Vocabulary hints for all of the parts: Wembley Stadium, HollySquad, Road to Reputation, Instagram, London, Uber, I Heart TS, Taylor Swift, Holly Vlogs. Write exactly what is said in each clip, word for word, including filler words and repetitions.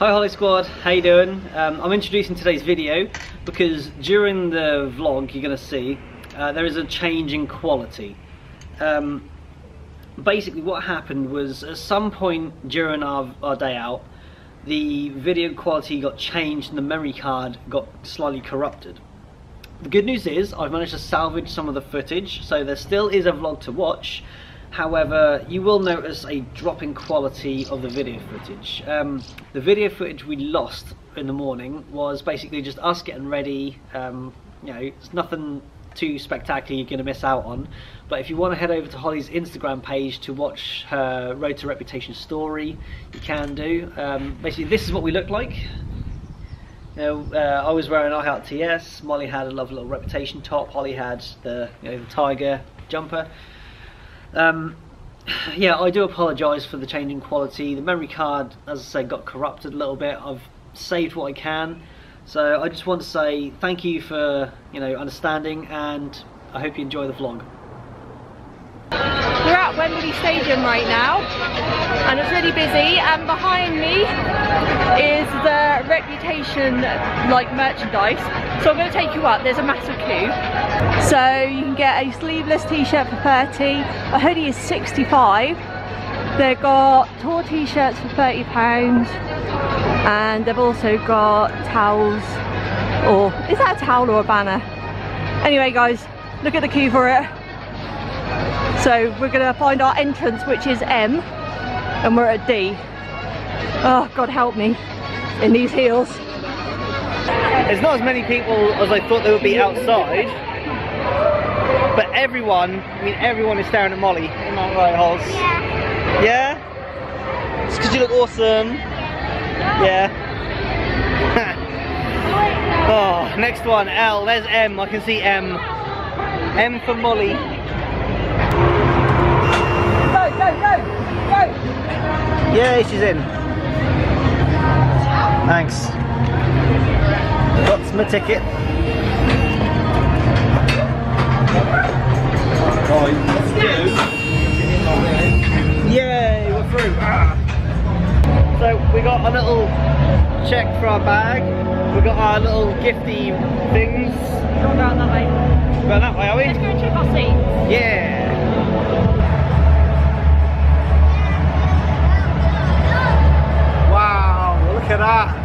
Hi Holly Squad, how you doing? Um, I'm introducing today's video because during the vlog you're going to see uh, there is a change in quality. Um, basically what happened was at some point during our, our day out the video quality got changed and the memory card got slightly corrupted. The good news is I've managed to salvage some of the footage, so there still is a vlog to watch. However, you will notice a drop in quality of the video footage. Um, the video footage we lost in the morning was basically just us getting ready. Um, you know, it's nothing too spectacular you're going to miss out on. But if you want to head over to Holly's Instagram page to watch her Road to Reputation story, you can do. Um, basically, this is what we look like. You know, uh, I was wearing I Heart T S. Molly had a lovely little Reputation top. Holly had the, you know, the tiger jumper. Um, yeah, I do apologise for the change in quality. The memory card, as I said, got corrupted a little bit. I've saved what I can. So I just want to say thank you for, you know, understanding, and I hope you enjoy the vlog. We're at Wembley Stadium right now and it's really busy, and behind me is the Reputation like merchandise, so I'm going to take you up. There's a massive queue, so you can get a sleeveless t-shirt for thirty, a hoodie is sixty-five, they've got tour t-shirts for thirty pounds, and they've also got towels, or is that a towel or a banner? Anyway guys, look at the queue for it. So we're going to find our entrance, which is M, and we're at D. Oh, God help me in these heels. There's not as many people as I thought there would be outside, but everyone, I mean everyone is staring at Molly. Am I right, Hols? Yeah. Yeah? It's because you look awesome. Yeah. Oh, next one, L. There's M. I can see M. M for Molly. Go, go, go! Yay, she's in. Thanks. Got my ticket. Yay, we're through. Ah. So we got a little check for our bag. We got our little gifty things. We're going that way. We're going that way, are we? Let's go and check our seats. Yeah. Look at that.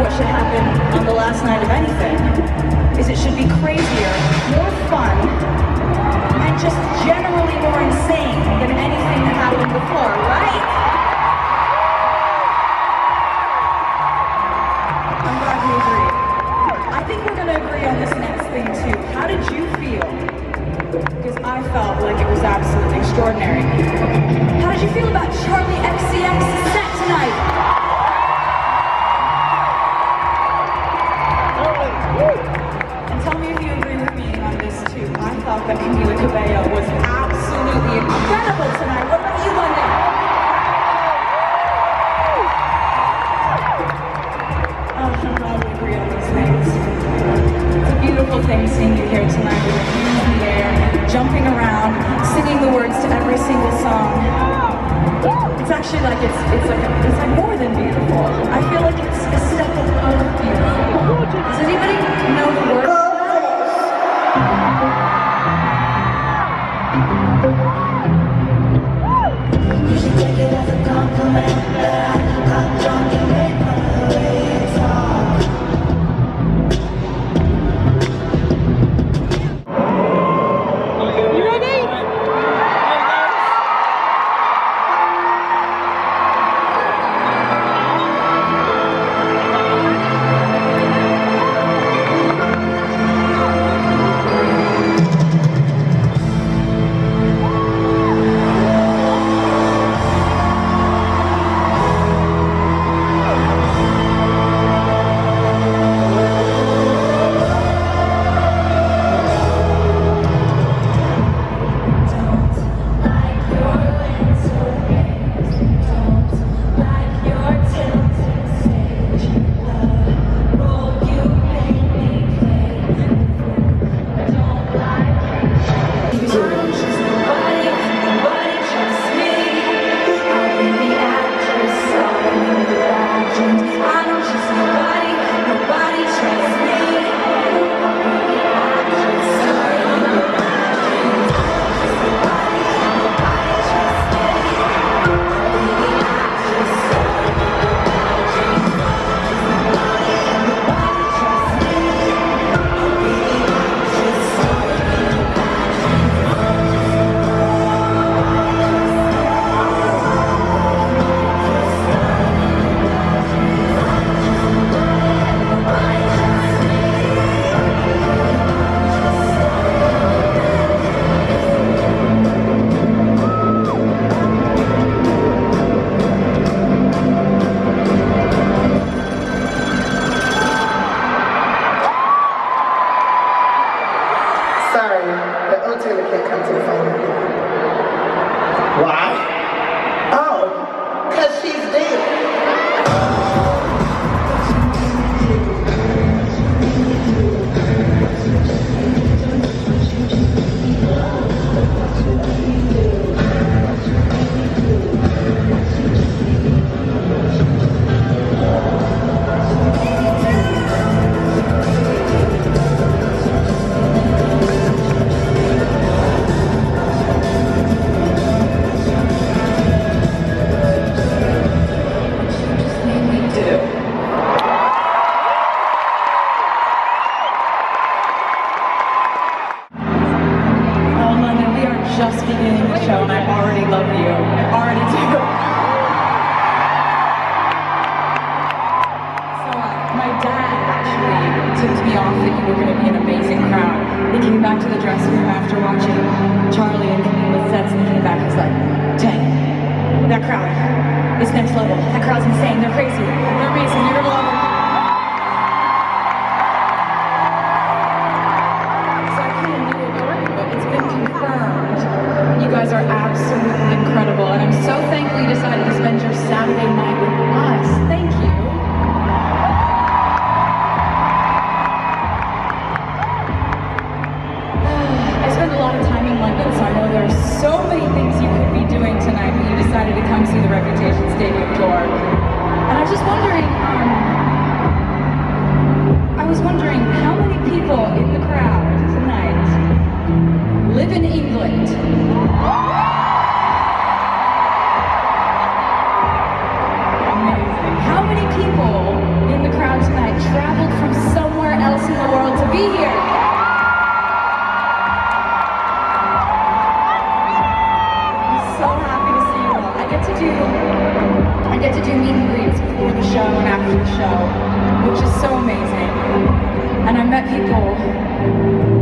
What should happen on the last night of anything is it should be just generally more insane than anything that happened before, right? I'm glad we agree. I think we're gonna agree on this next thing too. How did you feel? Because I felt like it was absolutely extraordinary. How did you feel about Charlie X C X's set tonight? Be here. new show, which is so amazing. And I met people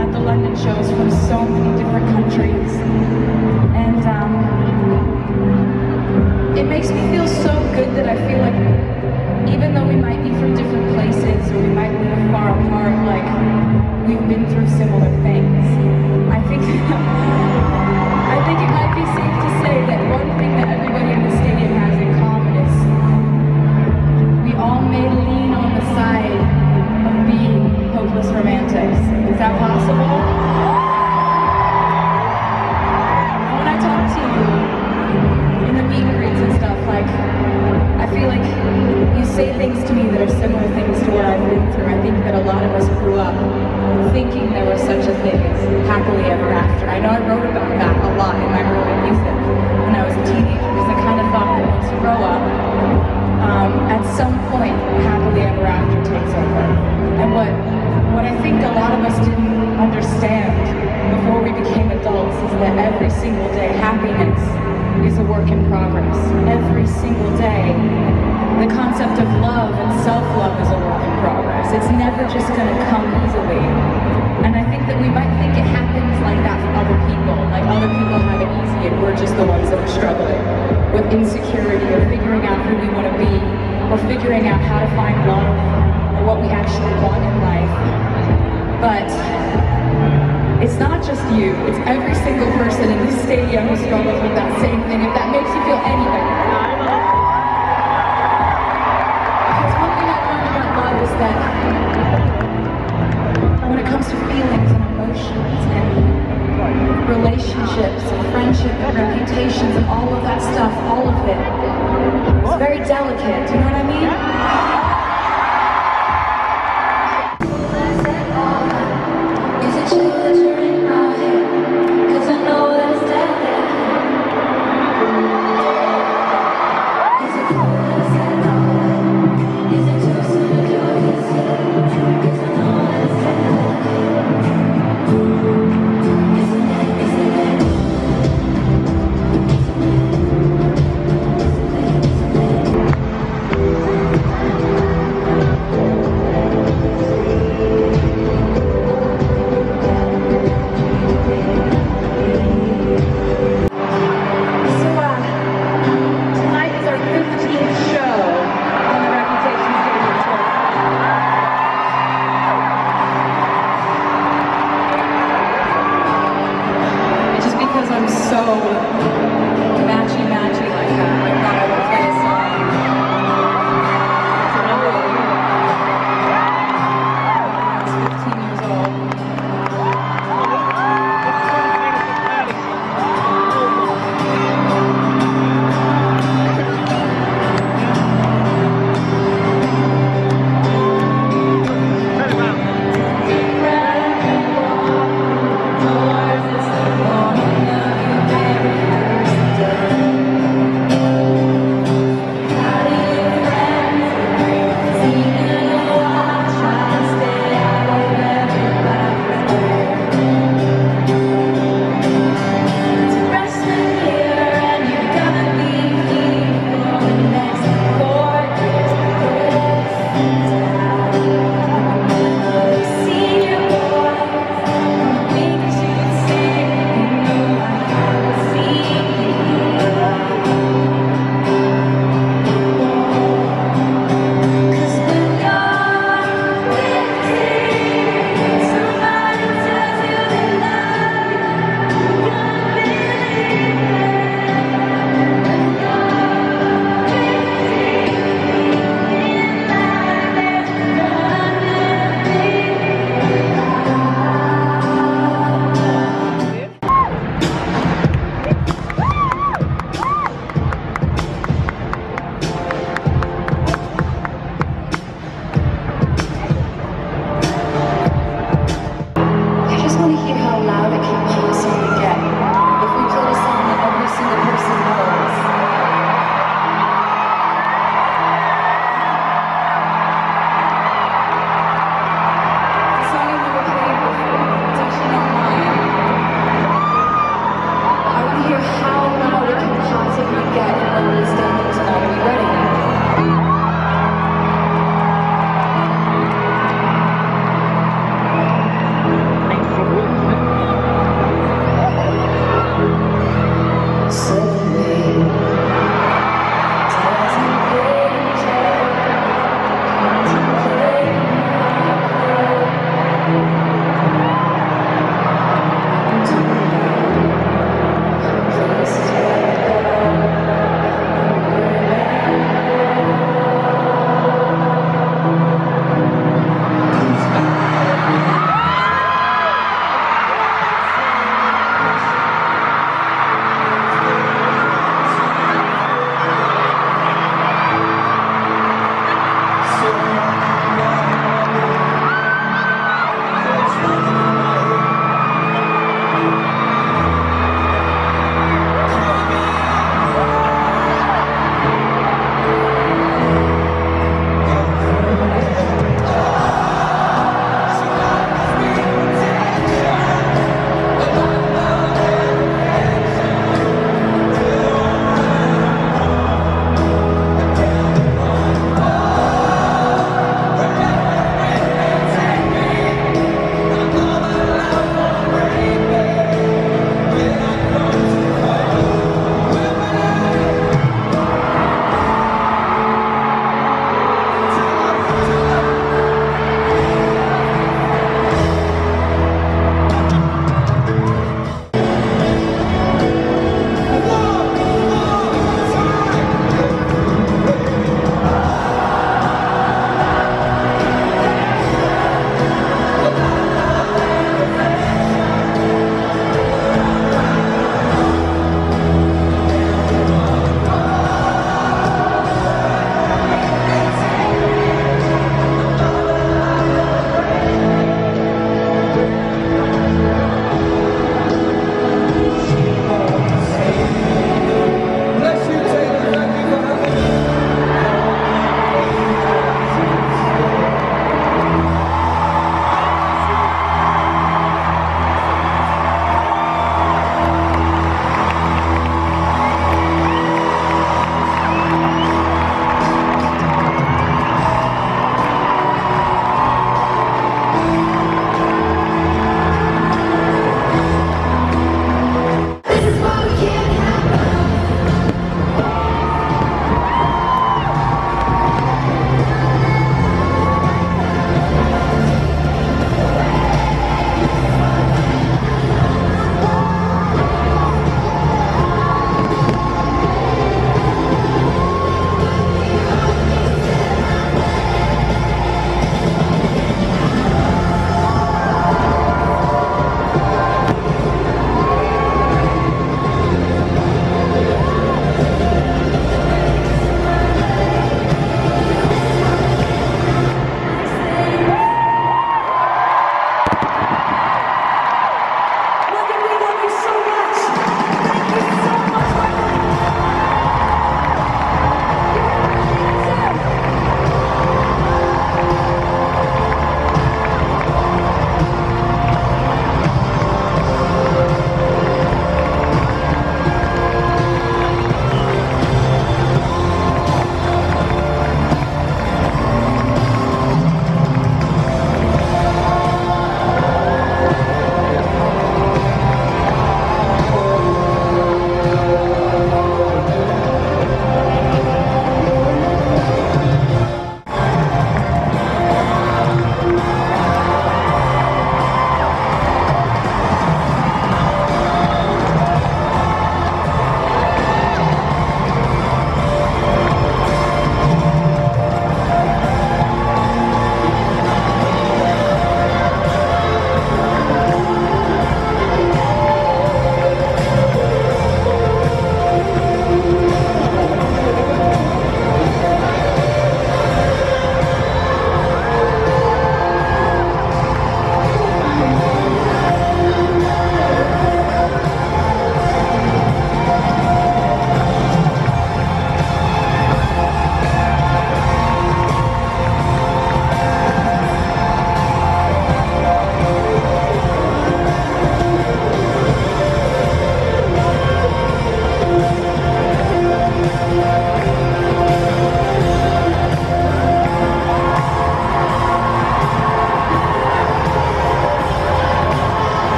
at the London shows from so many different countries. And um, it makes me feel so good that I feel like even though we might be from different places, or we might live far apart, like we've been through similar things. I think, I think it might be safe to say that one thing that everybody in the stadium has in common is we all may lean on the side of being hopeless romantics. Is that possible? And when I talk to you in the meet and greets and stuff, like, I feel like you say things to me that are similar things to what I've been through. I think that a lot of us grew up thinking there was such a thing as happily ever after. I know I wrote about that a lot in my early music when I was a teenager, because I kind of thought that once you grow up, um, at some point, happily ever after takes over. And what, what I think a lot of us didn't understand before we became adults is that every single day, happiness is a work in progress. Every single day, the concept of love and self-love is a work in progress. It's never just gonna come easily. And I think that we might think it happens like that for other people, like other people have it easy and we're just the ones that are struggling with insecurity or figuring out who we wanna be or figuring out how to find love or what we actually want in life. But it's not just you, it's every single person in the stadium who struggles with that same thing, if that makes you feel any better. That when it comes to feelings and emotions and relationships and friendship and reputations and all of that stuff, all of it, it's very delicate, do you know what I mean? Is it true that you're in my head? Because I know that's dead. Is it true that I said all that? Is it too soon? Thank you.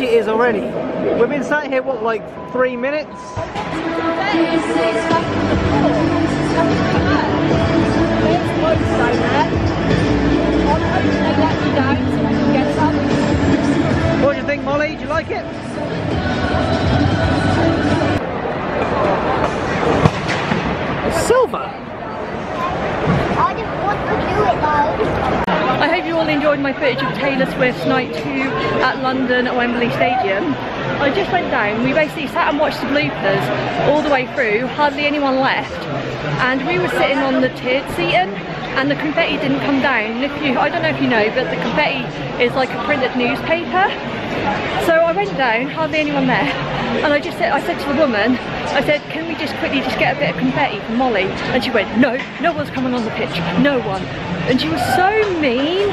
it is already. We've been sat here, what, like three minutes? What do you think, Molly? Do you like it? Silver! I didn't want to do it though. I hope you all enjoyed my footage of Taylor Swift's night two at London at Wembley Stadium. I just went down, we basically sat and watched the bloopers all the way through, hardly anyone left, and we were sitting on the tiered seating and the confetti didn't come down. And if you, I don't know if you know, but the confetti is like a printed newspaper. So I went down, hardly anyone there, and I just said, I said to the woman, I said, can we just quickly just get a bit of confetti for Molly? And she went, no, no one's coming on the pitch, no one. And she was so mean.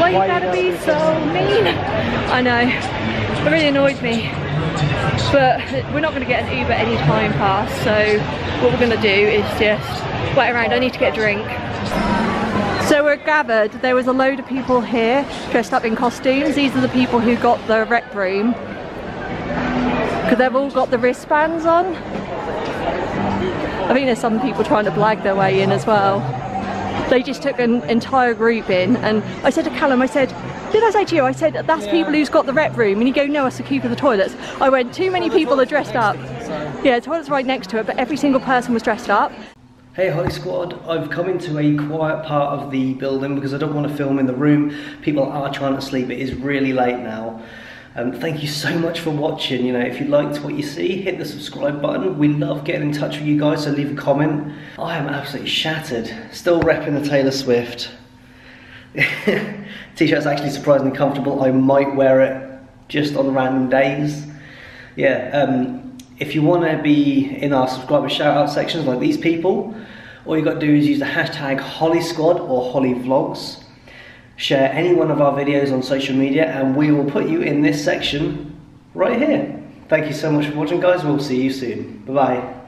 Why you gotta be so mean? I know. It really annoyed me, but we're not going to get an Uber any time fast, so what we're going to do is just wait around. I need to get a drink. So we're gathered. There was a load of people here dressed up in costumes. These are the people who got the rec room, because they've all got the wristbands on. I think there's some people trying to blag their way in as well. They just took an entire group in, and I said to Callum, I said, did I say to you, I said, that's yeah. people who's got the rep room, and you go, no, that's the queue for the toilets. I went, too many well, people are dressed up. It, so. Yeah, the toilet's right next to it, but every single person was dressed up. Hey Holly Squad, I've come into a quiet part of the building because I don't want to film in the room. People are trying to sleep, it is really late now. Um, thank you so much for watching. You know, if you liked what you see, hit the subscribe button. We love getting in touch with you guys, so leave a comment. I am absolutely shattered. Still repping the Taylor Swift. T-shirt's actually surprisingly comfortable. I might wear it just on random days. Yeah, um, if you want to be in our subscriber shout out sections like these people, all you got to do is use the hashtag HollySquad or Holly Vlogs. Share any one of our videos on social media and we will put you in this section right here. Thank you so much for watching, guys. We'll see you soon. Bye bye.